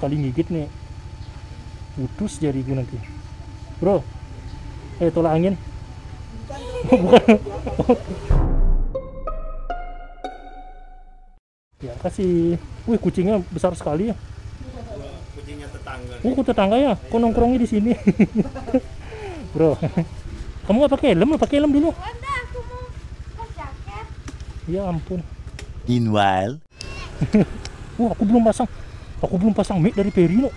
sekali gigit nih putus jariku nanti, bro. Tolak angin. Bukan. Ya kasih. Wih, kucingnya besar sekali ya. Kucingnya tetangga. Tetangga ya. Kok nongkrongnya di sini. Bro. Kamu nggak pakai helm? Pakai helm dulu. Enggak, aku mau jaket. Ya ampun. Meanwhile. Aku belum pasang. Mic dari Perino.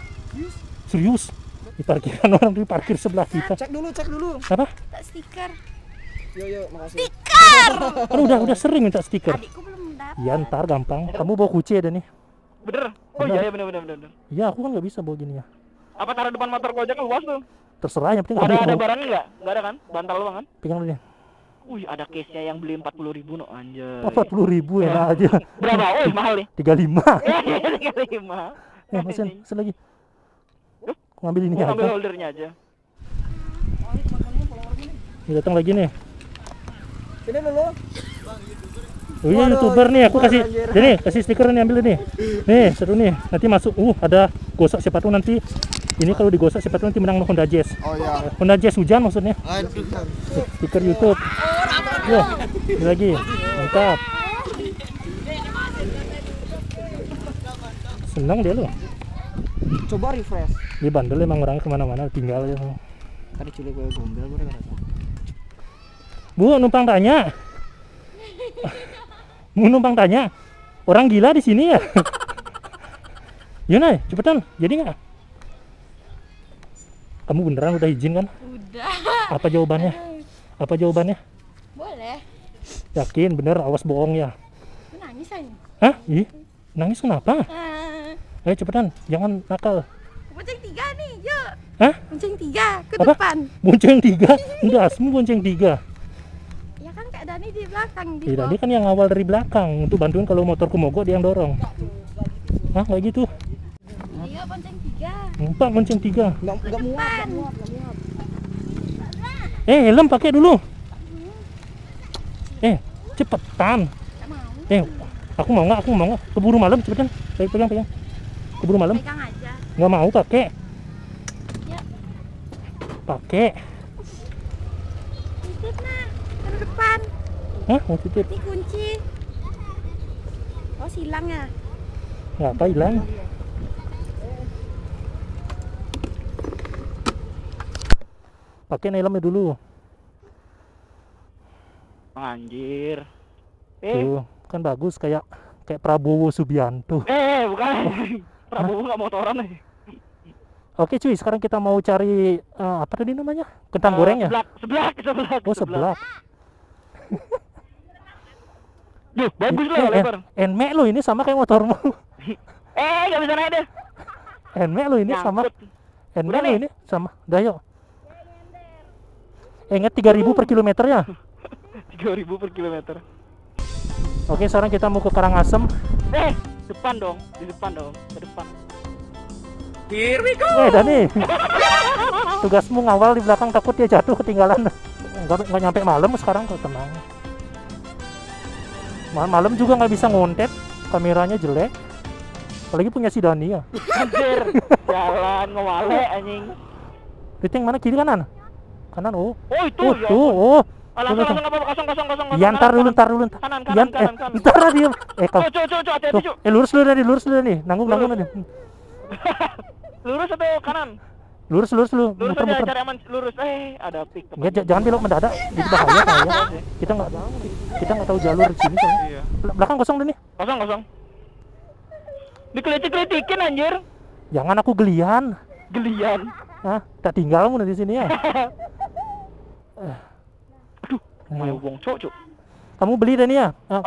Serius. Di parkiran orang di parkir sebelah kita. Cek dulu. Apa? Minta stiker. Yo, makasih. Stiker. Aduh, udah sering minta stiker. Adikku belum dapat. Ya ntar gampang. Kamu bawa kunci ada nih. Bener. Oh iya, bener. Iya, aku kan nggak bisa bawa gini ya. Apa taruh depan motor gua aja kan luas tuh. Terserah, yang penting ada barangnya nggak? Nggak ada kan? Bantal doang kan? Pegang dulu ya. Wih, ada case-nya yang beli 40.000 no anjay. 40.000 enak aja. Berapa? Oh, mahal nih. 35. 35. Ya, mesin lagi. Ngambil ini aja. Ngambil holdernya aja. Ini datang lagi nih. Ini dulu. Oh iya, YouTuber nih, aku kasih. Jadi kasih stiker nih, ambil ini. Nih, seru nih. Nanti masuk ada gosok sepatu nanti. Ini kalau digosok sepatu nanti menang Honda Jazz. Oh iya. Honda Jazz hujan maksudnya. Stiker YouTube. Wah, ini lagi. Mantap. Senang dia loh. Coba refresh. Di bandel emang orang kemana-mana tinggal ya. Tadi culik gue gombel, gue nggak tahu. Bu, numpang tanya. Mau numpang tanya. Orang gila di sini ya. Yuna, cepetan. Jadi nggak? Kamu beneran udah izin kan? Udah. Apa jawabannya? Boleh. Yakin bener, awas bohong ya. Nangis aja. Hah? Ih, nangis kenapa? Ayo cepetan, jangan nakal. Bonceng 3 nih, yuk. Hah? Bonceng 3 ke depan. Bonceng 3? Udah, semua bonceng 3. Ya kan Kak Dani di belakang. Kak Dani kan yang awal dari belakang. Untuk bantuin kalau motorku mogok dia yang dorong. Hah, kayak gitu? Ayo bonceng 3. Empat bonceng 3. Enggak muat. Helm pakai dulu. Cepetan. Aku mau nggak? Keburu malam, cepetan. Pegang. Keburu malam? Pegang aja. Nggak mau pakai. Ya. Pakai. Titip nah, ke depan. Hah, mau titip? Ini kunci. Oh, hilang ya? Nggak apa hilang. Pakai helmnya dulu. Anjir. Tuh, kan bagus kayak Prabowo Subianto. Bukan. Prabowo nggak motoran nih. Oke cuy, sekarang kita mau cari apa tadi namanya? Kentang goreng ya? Seblak. Oh, seblak. Duh, bagus loh lebar. Enmek lo ini sama kayak motormu. Nggak bisa naik deh. Enmek lo ini sama. Enmek lo ini sama. Dah yuk. Ingat 3.000 per kilometer ya? 3.000 per kilometer. Oke, sekarang kita mau ke Karangasem. Depan dong, ke depan. Here we go. Dani, tugasmu ngawal di belakang, takut dia jatuh ketinggalan. Nggak nyampe malam sekarang kok, tenang. Malam juga nggak bisa ngontet, kameranya jelek. Apalagi punya si Dani ya. Anjir, jalan ngawale anjing. Riting mana, kiri kanan? Kanan Oh. Langsung kosong. Iya, ntar dulu. Kanan. Ntar lah diem. Cuk, hati-hati cuk. Lurus dulu nih. Nanggung nanti. Lurus atau kanan? Lurus dulu. Lurus aja, cari aman lurus. Ada pik. Jangan belok mendadak. Jadi bahaya. Kita nggak tahu jalur di sini. Iya. Belakang kosong dulu nih. Kosong. Dikelecek-kelecekin anjir. Jangan aku gelian. Hah? Tak tinggal mu nanti sini ya. Mau wong cocok. Kamu beli Dani ya? No.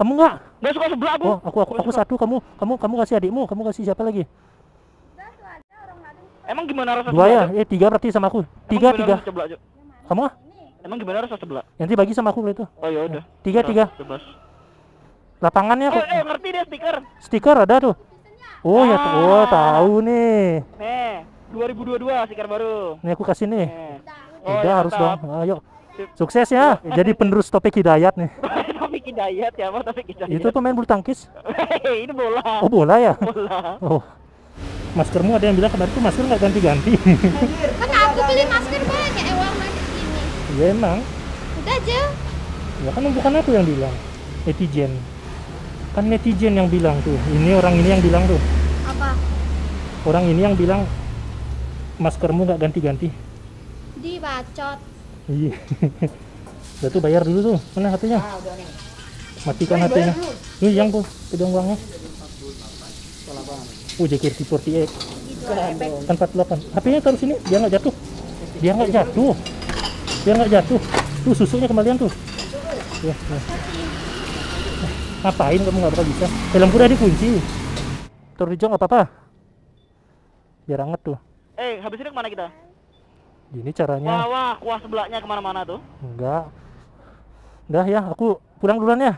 Kamu enggak? Enggak suka seblak aku. Oh, aku satu, kamu kasih adikmu, kamu kasih siapa lagi? Udah tuh ada orang enggak ada. Emang gimana rasa seblak? Dua ya, 3 berarti sama aku. 3. Kamu? Emang gimana rasa seblak? Nanti bagi sama aku itu. Oh ya udah. 3. Lapangannya aku. Ngerti deh stiker. Stiker ada tuh. Oh ya, tahu nih. Nih, 2022 stiker baru. Nih aku kasih nih. Udah harus dong. Ayo. Sukses ya, jadi penerus Topik Hidayat nih. Topik Hidayat ya, Bang Taufik Hidayat. Itu pemain bulu tangkis. Ini bola. Oh, bola ya? Bola. Oh. Maskermu ada yang bilang kemarin tuh masker nggak ganti-ganti. Kan aku beli masker banyak warna segini. Ya emang. Udah aja. Ya kan bukan aku yang bilang. Netizen. Kan netizen yang bilang tuh. Ini orang ini yang bilang tuh. Apa? Orang ini yang bilang maskermu nggak ganti-ganti. Dibacot. Iya. Udah tuh bayar dulu tuh. Mana hatinya? Ah, udah nih. Matikan hatinya. Nih yang tuh, pegang uangnya. JKT48 kan 48. HP-nya taruh sini, biar nggak jatuh. Biar nggak jatuh. Biar nggak jatuh. Tuh susunya kembalian tuh. Ya, ya. Ngapain kamu nggak bakal bisa? Helm kuda dikunci. Taruh di jok nggak apa-apa. Biar anget tuh. Habis ini kemana kita? Gini caranya. Wah, kuah sebelaknya kemana-mana tuh? Enggak. Udah ya, aku pulang duluan ya.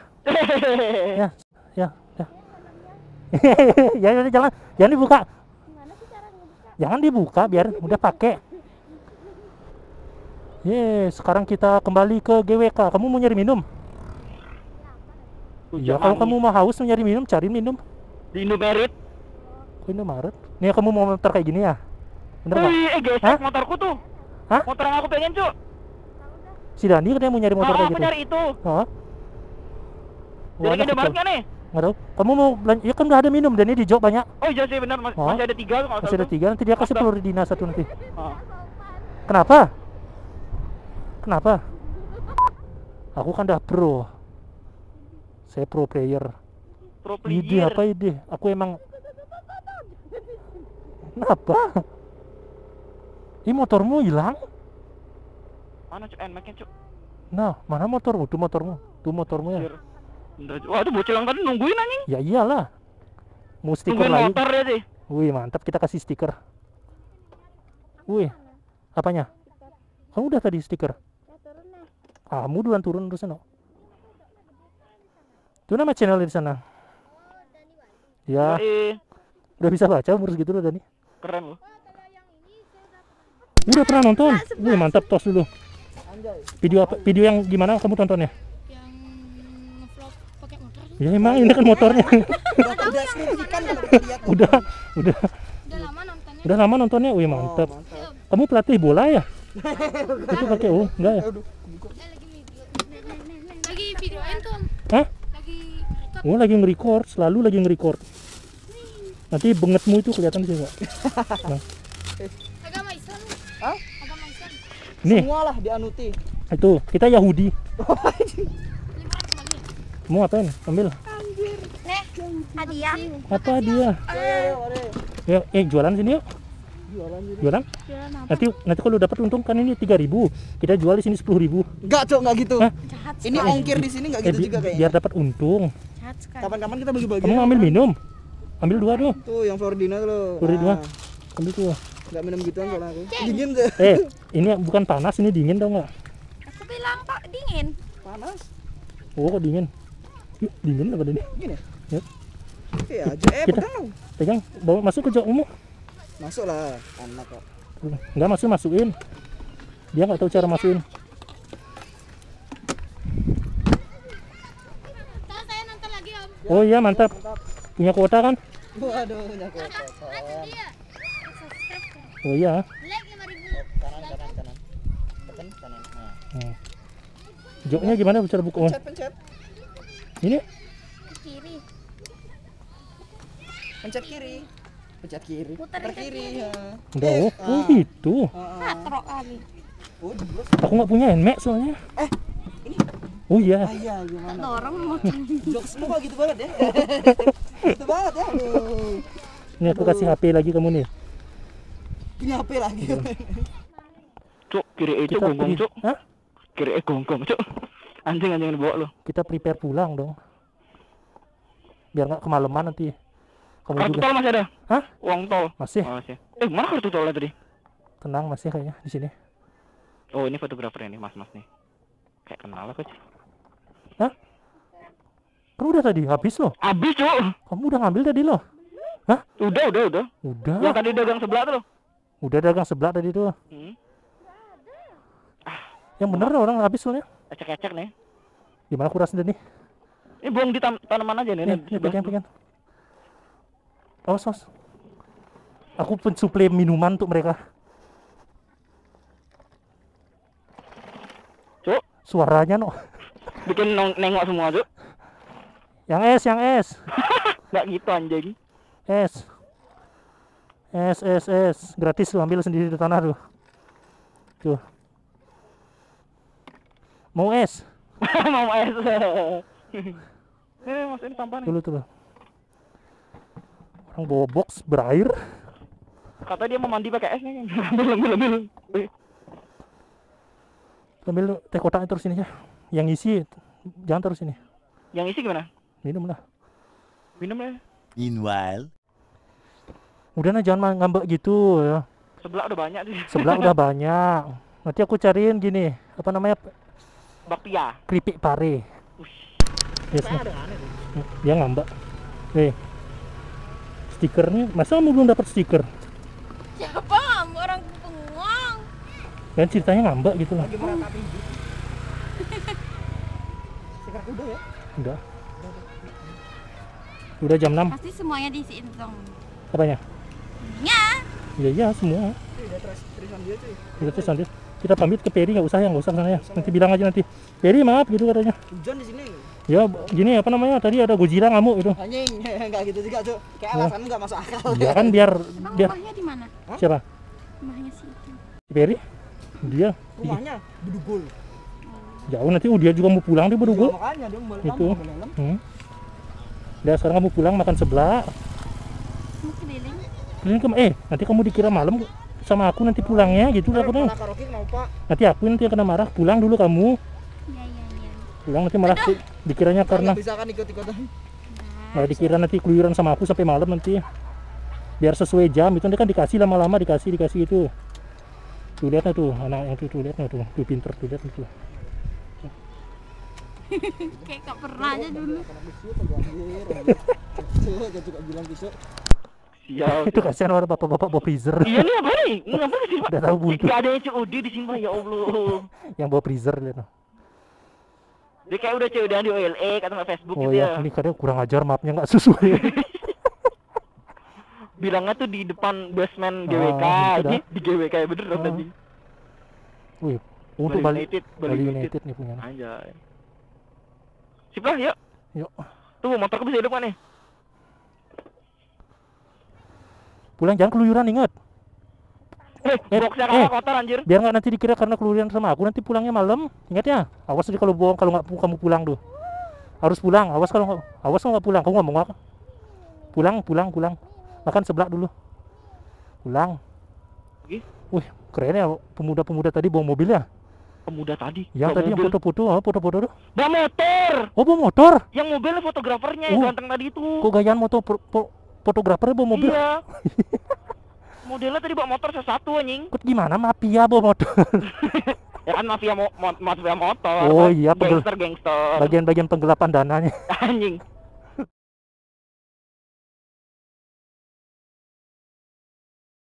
Ya, ya. Ya jangan dibuka. Gimana sih cara ngebuka? Jangan dibuka, biar udah pakai. Sekarang kita kembali ke GWK. Kamu mau nyari minum? Ya, kalau kamu mau haus nyari minum, cari minum di Indomaret. Indomaret. Nih kamu mau motor kayak gini ya? Bener enggak? Motorku tuh. Hah? Motor yang aku pengen, Cuk. Si Dani katanya mau nyari motor kayak gitu. Aku nyari itu. Heeh. Jadi Indomaret enggak nih? Nggak tahu. Kamu mau belanja? Ya kan udah ada minum dan ini di jok banyak. Oh iya sih benar, masih ada 3 kalau masih ada 3, nanti dia kasih peluru dinas satu nanti. Kenapa? Kenapa? Aku kan udah pro. Saya pro player. Pro player. Ide apa ide? Aku emang. Kenapa? Ini motormu hilang? Mana Cuk? Enaknya Cuk. Nah, mana motormu? Tuh motormu. Tuh motormu ya. Wah, itu bocil yang tadi nungguin anjing. Ya iyalah. Mau stiker lagi. Motor ya sih. Wih, mantap, kita kasih stiker. Wih. Apanya? Kamu udah tadi stiker? Kamu duluan turun terus sana. Itu nama channel di sana. Ya. Udah bisa baca umur segitu loh Dani. Keren loh. Udah pernah nonton? Wih, mantap, tos dulu. Video apa? Video yang gimana kamu tontonnya? Ya emang ini kan motornya. Udah lama nontonnya. Wih mantap. Kamu pelatih bola ya? Itu pakai enggak ya? Lagi videoin tuh. Hah? Lagi nge-record, selalu lagi nge-record. Nanti bengetmu itu kelihatan di sini, Pak. Nah. Agama Islam. Hah? Agama Islam. Nih. Semualah dianuti. Itu, kita Yahudi. Mau ngapain? Ambil. Nih, hadiah. Apa hadiah? Yuk, jualan sini yuk. Jualan? Nanti kalau dapat untung kan ini 3.000. Kita jual di sini 10.000. Enggak, Cok, enggak gitu. Hah? Ini ongkir di sini enggak gitu juga kayaknya. Biar dapat untung. Kapan-kapan kita bagi-bagi. Kamu ambil minum. Ambil 2 tuh. Tuh, yang Florina tuh. Florina. Ambil tuh. Enggak minum gituan kalau aku. Dingin tuh. Ini bukan panas, ini dingin tau enggak? Aku bilang kok dingin. Panas. Oh, kok dingin? Dingin apa ini? Gini ya? Iya aja, pegang, bawa masuk ke jok umum. Masuk lah, anak kok. Enggak masukin. Dia nggak tahu cara masukin. Saya nonton lagi, Om. Oh iya mantap. Punya kuota kan? Waduh, punya kuota. Oh iya. Kanan. Nah. Joknya gimana cara buka? Pencet. Ini kiri. Pencet kiri. Putar kiri. Enggak, oh gitu. Terok lagi. Aku nggak punya handmade soalnya. Ini. Oh iya. Ayah gimana? Dorong makan. Jok semua gitu banget ya. Gitu banget ya. Nih aku kasih HP lagi kamu nih. Ini HP lagi. Cuk, kiri itu gonggong, Cuk. Hah? Kiri gonggong, Cuk. Anjing dibawa lo. Kita prepare pulang dong. Biar nggak kemalaman nanti. Kamu kartu juga. Tol masih ada? Hah? Uang tol. Masih. Mana kartu tolnya tadi? Tenang, masih kayaknya di sini. Oh, ini fotografer ini, Mas nih. Kayak kenal aku. Hah? Kamu udah tadi habis loh. Habis, Cuk. Kamu udah ngambil tadi loh. Hah? Udah. Yang tadi dagang sebelah tuh. Udah dagang sebelah tadi tuh. Yang bener orang habis soalnya. Ecek-ecek nih. Gimana kurasnya nih? Ini buang di tanaman aja nih. Pegang. Awas. Aku pensuplai minuman untuk mereka. Cuk, suaranya no. Bikin nengok semua, Cuk. Yang es. Enggak gitu anjing. Es. Gratis lu ambil sendiri di tanah lu. Tuh. Mau es? Mau es. Masukin sampah nih. Dulu. Orang bawa box berair. Kata dia mau mandi pakai es nih. Ambil. Ambil lu teh kotaknya terus sini ya. Yang isi jangan terus sini. Yang isi gimana? Minum lah. Meanwhile. Udah nah, jangan ngambek gitu ya. Seblak udah banyak sih. Nanti aku cariin gini, apa namanya? Bakpia. Keripik pare. Yes, nah. Dia ngambek. Hei. Stikernya, masa kamu belum dapat stiker? Siapa ngambek, orang bengong. Dan ceritanya ngambek gitu lah. Stiker udah ya? Udah jam 6. Pasti semuanya diisiin dong. Apanya? Iya, semua. Udah terus. Kita pamit ke Peri, nggak usah sana ya. Nanti bilang aja nanti. Peri maaf gitu katanya. Hujan di sini. Ya, gini apa namanya? Tadi ada Godzilla ngamuk gitu. Anjing, enggak gitu juga, Cuk. Kayak alasan enggak masuk akal. Ya kan biar rumahnya di mana? Siapa? Rumahnya si itu. Peri? Dia. Rumahnya Bedugul. Jauh nanti dia juga mau pulang dia Bedugul. Makanya dia mau balik malam. Dia sekarang kamu pulang makan seblak. Nanti kamu dikira malam sama aku nanti pulangnya gitu takutnya. Nanti aku yang kena marah, pulang dulu kamu. Iya. Pulang nanti marah dikiranya karena bisa kan ikut-ikutan. Nah, dikira nanti keluyuran sama aku sampai malam nanti. Biar sesuai jam itu nanti kan dikasih lama-lama dikasih itu. Tuh lihatnya tuh anak yang tuh lihatnya tuh pinter tuh lihat gitu. Kayak gak pernah aja dulu. Ya, itu kasihan orang bapak-bapak bawa freezer. Iya nih apa nih? Ngapain sih Pak? Udah tahu buntu. Gak ada yang COD disimpan ya Allah. Yang bawa freezer lihat. Dia kayak udah COD-an di OLX atau nggak Facebook gitu ya. Oh iya, ini kadang kurang ajar mapnya nggak sesuai. Bilangnya tuh di depan basement GWK, ini di GWK bener dong tadi. Wih, untuk Bali United nih punya. Anjay. Sip lah, yuk. Tuh motorku bisa hidup kan nih? Pulang jangan keluyuran ingat. Boxnya kalah kotor anjir. Biar nggak nanti dikira karena keluyuran sama aku nanti pulangnya malam. Ingat ya. Awas deh kalau bohong kalau nggak kamu pulang tuh. Harus pulang. Awas kalau nggak pulang kamu ngomong apa? Pulang. Makan seblak dulu. Pulang. Oke. Wih, keren ya pemuda-pemuda tadi bawa mobil ya. Yang tadi yang foto-foto tuh. Bawa motor. Oh, bawa motor. Yang mobilnya fotografernya yang ganteng tadi itu. Kok gayaan motor fotografer bawa mobil? Iya. Modelnya tadi bawa motor satu anjing. Kok gimana mafia bawa motor? Ya kan mafia motor. Oh iya, gangster. Bagian-bagian penggelapan dananya. Anjing.